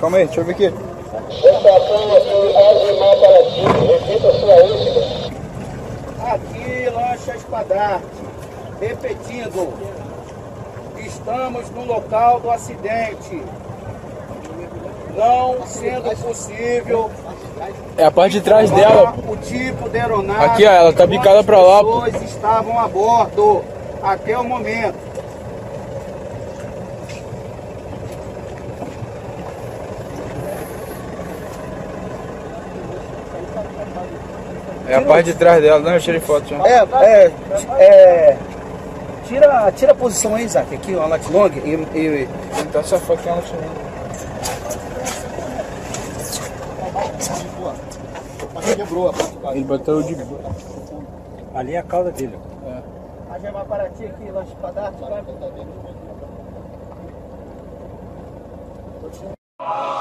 Calma aí, deixa eu ver aqui. Estação aqui, Azimar Paraty, repita sua última. Aqui, Lancha Espadarte, repetindo, estamos no local do acidente, não sendo possível... É a parte de trás dela. O tipo de aeronave... Aqui, ó, ela tá bicada pra lá. As pessoas estavam a bordo até o momento. É a parte de trás dela, não? Eu tirei foto já. Tira a posição aí, Isaac, aqui, ó, a lat long e... Então essa foto aqui é a lat long. Mas quebrou a parte. Ele bateu de... Ali é a cauda dele, ó. É. A gente vai parar aqui, Lancha Espadarte, vai.